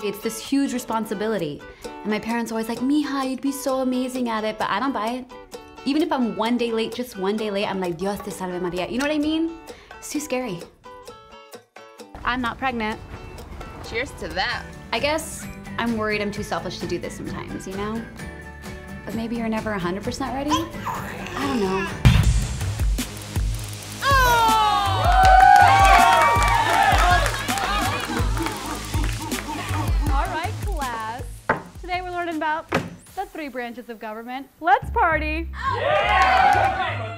It's this huge responsibility. And my parents are always like, Mija, you'd be so amazing at it, but I don't buy it. Even if I'm one day late, just one day late, I'm like, Dios te salve Maria. You know what I mean? It's too scary. I'm not pregnant. Cheers to that. I guess I'm worried I'm too selfish to do this sometimes, you know? But maybe you're never 100% ready? I don't know. Oh! All right, class. Today we're learning about the three branches of government. Let's party! Yeah!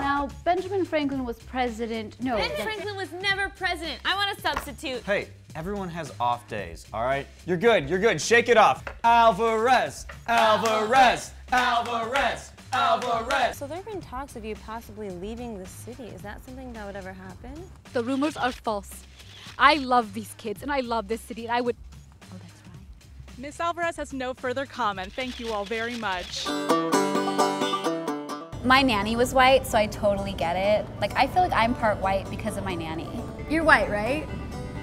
Now, Benjamin Franklin was president. No. Benjamin Franklin was never president. I want a substitute. Hey, everyone has off days, all right? You're good, you're good. Shake it off. Alvarez, Alvarez, Alvarez, Alvarez. So there have been talks of you possibly leaving the city. Is that something that would ever happen? The rumors are false. I love these kids and I love this city. And I would. Oh, that's right. Miss Alvarez has no further comment. Thank you all very much. My nanny was white, so I totally get it. Like, I feel like I'm part white because of my nanny. You're white, right?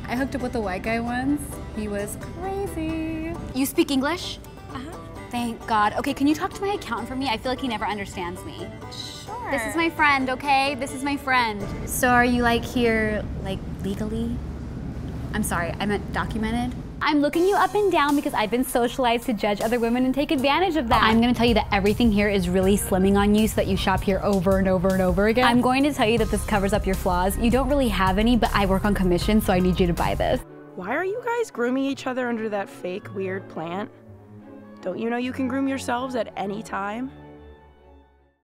I hooked up with a white guy once. He was crazy. You speak English? Uh-huh. Thank God. Okay, can you talk to my accountant for me? I feel like he never understands me. Sure. This is my friend, okay? This is my friend. So are you, like, here, like, legally? I'm sorry, I meant documented. I'm looking you up and down because I've been socialized to judge other women and take advantage of that. I'm gonna tell you that everything here is really slimming on you so that you shop here over and over and over again. I'm going to tell you that this covers up your flaws. You don't really have any, but I work on commission, so I need you to buy this. Why are you guys grooming each other under that fake, weird plant? Don't you know you can groom yourselves at any time?